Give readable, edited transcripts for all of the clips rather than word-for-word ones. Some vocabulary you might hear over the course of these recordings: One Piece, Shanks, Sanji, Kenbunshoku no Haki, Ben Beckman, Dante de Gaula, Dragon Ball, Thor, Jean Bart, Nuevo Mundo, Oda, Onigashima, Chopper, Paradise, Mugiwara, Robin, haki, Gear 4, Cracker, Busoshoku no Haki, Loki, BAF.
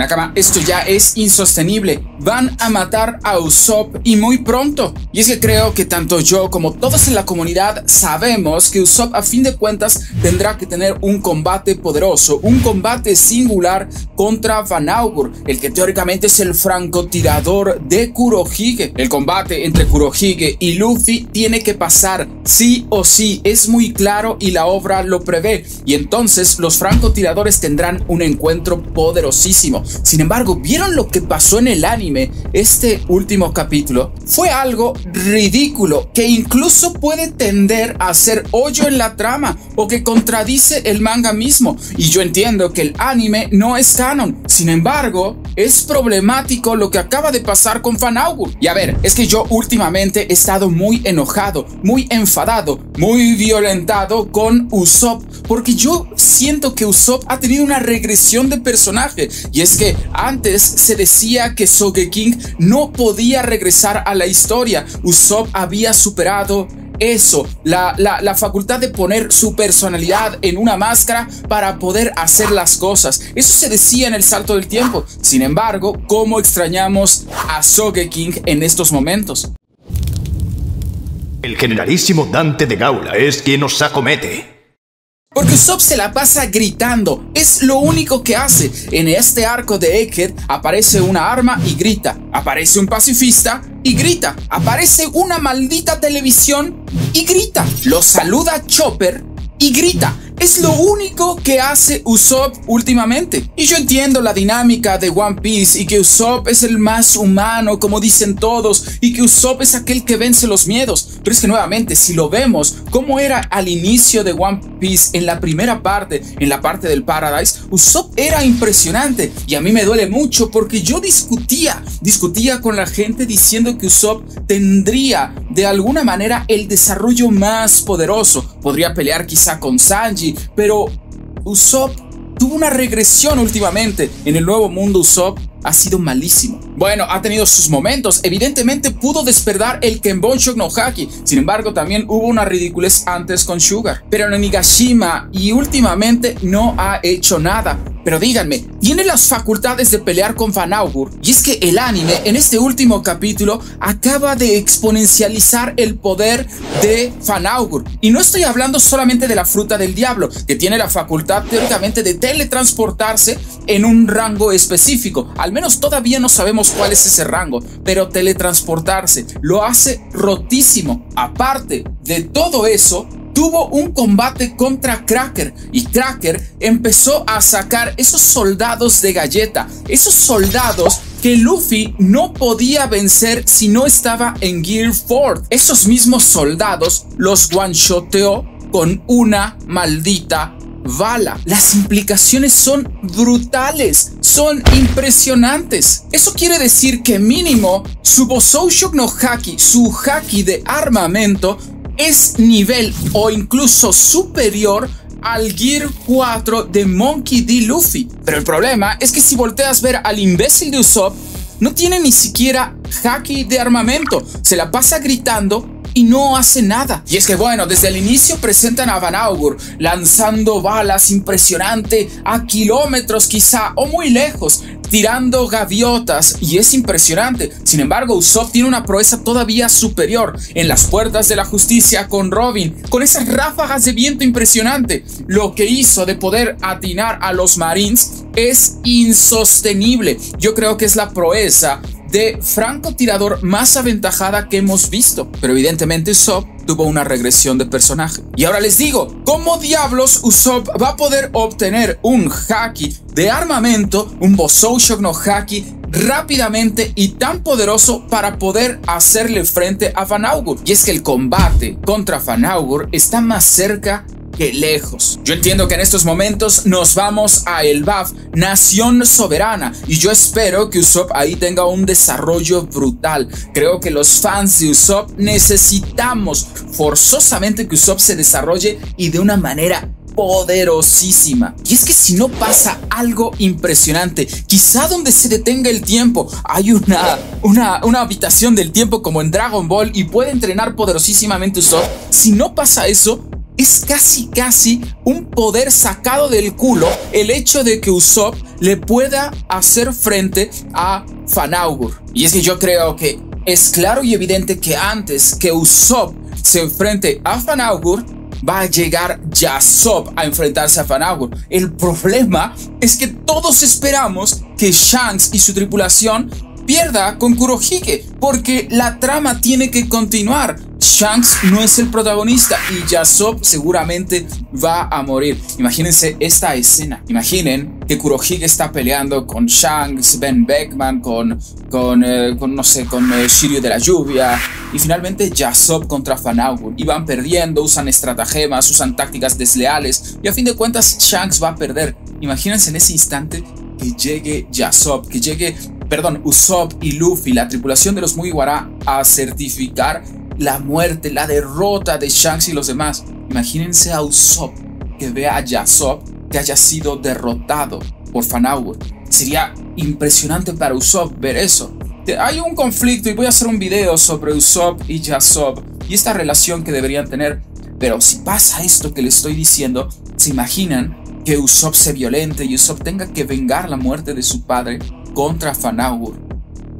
Nakama, esto ya es insostenible. Van a matar a Usopp y muy pronto. Y es que creo que tanto yo como todos en la comunidad sabemos que Usopp a fin de cuentas tendrá que tener un combate poderoso, un combate singular contra Van Augur, el que teóricamente es el francotirador de Kurohige. El combate entre Kurohige y Luffy tiene que pasar sí o sí, es muy claro y la obra lo prevé. Y entonces los francotiradores tendrán un encuentro poderosísimo. Sin embargo, ¿vieron lo que pasó en el anime? Este último capítulo fue algo ridículo que incluso puede tender a hacer hoyo en la trama o que contradice el manga mismo. Y yo entiendo que el anime no es canon, sin embargo, es problemático lo que acaba de pasar con Van Augur. Y a ver, es que yo últimamente he estado muy enojado, muy enfadado, muy violentado con Usopp, porque yo siento que Usopp ha tenido una regresión de personaje. Y es que antes se decía que Soge King no podía regresar a la historia. Usopp había superado eso, la facultad de poner su personalidad en una máscara para poder hacer las cosas. Eso se decía en el salto del tiempo. Sin embargo, ¿cómo extrañamos a Soge King en estos momentos? El generalísimo Dante de Gaula es quien nos acomete. Porque Usopp se la pasa gritando, es lo único que hace. En este arco de Egghead aparece una arma y grita, aparece un pacifista y grita, aparece una maldita televisión y grita, lo saluda Chopper y grita. Es lo único que hace Usopp últimamente. Y yo entiendo la dinámica de One Piece y que Usopp es el más humano, como dicen todos, y que Usopp es aquel que vence los miedos. Pero es que nuevamente, si lo vemos, como era al inicio de One Piece en la primera parte, en la parte del Paradise, Usopp era impresionante. Y a mí me duele mucho porque yo discutía con la gente diciendo que Usopp tendría de alguna manera el desarrollo más poderoso. Podría pelear quizá con Sanji, pero Usopp tuvo una regresión últimamente. En el nuevo mundo Usopp ha sido malísimo. Bueno, ha tenido sus momentos. Evidentemente pudo despertar el Kenbunshoku no Haki. Sin embargo, también hubo una ridiculez antes con Sugar. Pero en Onigashima y últimamente no ha hecho nada. Pero díganme, ¿tiene las facultades de pelear con Van Augur? Y es que el anime en este último capítulo acaba de exponencializar el poder de Van Augur. Y no estoy hablando solamente de la fruta del diablo, que tiene la facultad teóricamente de teletransportarse en un rango específico. Al menos todavía no sabemos cuál es ese rango, pero teletransportarse lo hace rotísimo. Aparte de todo eso, tuvo un combate contra Cracker y Cracker empezó a sacar esos soldados de galleta, esos soldados que Luffy no podía vencer si no estaba en Gear 4. Esos mismos soldados los one-shoteó con una maldita bala. Las implicaciones son brutales, son impresionantes. Eso quiere decir que mínimo su Busoshoku no Haki, su haki de armamento, es nivel o incluso superior al Gear 4 de Monkey D. Luffy. Pero el problema es que si volteas a ver al imbécil de Usopp, no tiene ni siquiera haki de armamento. Se la pasa gritando y no hace nada. Y es que bueno, desde el inicio presentan a Van Augur lanzando balas impresionante a kilómetros quizá o muy lejos, tirando gaviotas, y es impresionante. Sin embargo, Usopp tiene una proeza todavía superior en las puertas de la justicia con Robin, con esas ráfagas de viento impresionante. Lo que hizo de poder atinar a los Marines es insostenible. Yo creo que es la proeza de francotirador más aventajada que hemos visto, pero evidentemente Usopp tuvo una regresión de personaje. Y ahora les digo, ¿cómo diablos Usopp va a poder obtener un haki de armamento, un Busoshoku no Haki, rápidamente y tan poderoso para poder hacerle frente a Van Augur? Y es que el combate contra Van Augur está más cerca que lejos. Yo entiendo que en estos momentos nos vamos a el BAF, Nación Soberana, y yo espero que Usopp ahí tenga un desarrollo brutal. Creo que los fans de Usopp necesitamos forzosamente que Usopp se desarrolle y de una manera poderosísima. Y es que si no pasa algo impresionante, quizá donde se detenga el tiempo, hay una habitación del tiempo como en Dragon Ball y puede entrenar poderosísimamente Usopp. Si no pasa eso, es casi un poder sacado del culo el hecho de que Usopp le pueda hacer frente a Van Augur. Y es que yo creo que es claro y evidente que antes que Usopp se enfrente a Van Augur, va a llegar Yasopp a enfrentarse a Van Augur. El problema es que todos esperamos que Shanks y su tripulación pierda con Kurohige, porque la trama tiene que continuar. Shanks no es el protagonista y Yasopp seguramente va a morir. Imagínense esta escena. Imaginen que Kurohige está peleando con Shanks, Ben Beckman, con Shiryu de la Lluvia, y finalmente Yasopp contra Van Augur. Y van perdiendo, usan estratagemas, usan tácticas desleales y a fin de cuentas Shanks va a perder. Imagínense en ese instante que llegue Yasopp, que llegue... Perdón, Usopp y Luffy, la tripulación de los Mugiwara, a certificar la muerte, la derrota de Shanks y los demás. Imagínense a Usopp que vea a Yasopp que haya sido derrotado por Van Augur. Sería impresionante para Usopp ver eso. Hay un conflicto y voy a hacer un video sobre Usopp y Yasopp y esta relación que deberían tener. Pero si pasa esto que les estoy diciendo, ¿se imaginan que Usopp se violente y Usopp tenga que vengar la muerte de su padre contra Van Augur?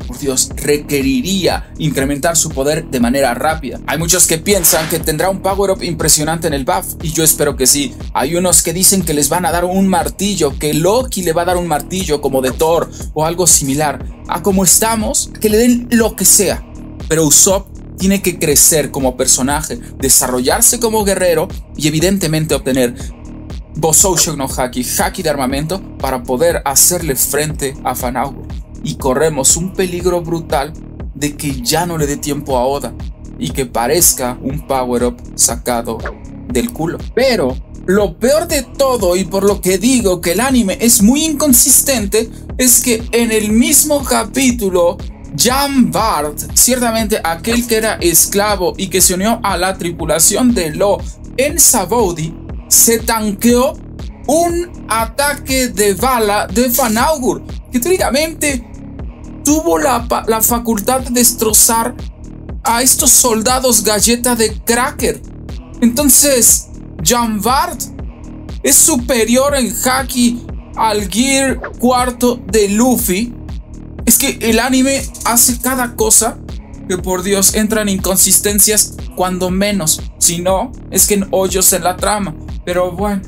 Por Dios, requeriría incrementar su poder de manera rápida. Hay muchos que piensan que tendrá un power up impresionante en el BAF, y yo espero que sí. Hay unos que dicen que les van a dar un martillo, que Loki le va a dar un martillo como de Thor o algo similar. A como estamos, que le den lo que sea. Pero Usopp tiene que crecer como personaje, desarrollarse como guerrero y evidentemente obtener Busoshoku no Haki, haki de armamento, para poder hacerle frente a Van Augur. Y corremos un peligro brutal de que ya no le dé tiempo a Oda y que parezca un power up sacado del culo. Pero lo peor de todo, y por lo que digo que el anime es muy inconsistente, es que en el mismo capítulo Jean Bart, ciertamente aquel que era esclavo y que se unió a la tripulación de Law en Sabaody, se tanqueó un ataque de bala de Van Augur, que teóricamente tuvo la facultad de destrozar a estos soldados galleta de Cracker. Entonces, Jean Bart es superior en haki al Gear 4 de Luffy. Es que el anime hace cada cosa que, por Dios, entran inconsistencias cuando menos, si no, es que en hoyos en la trama. Pero bueno,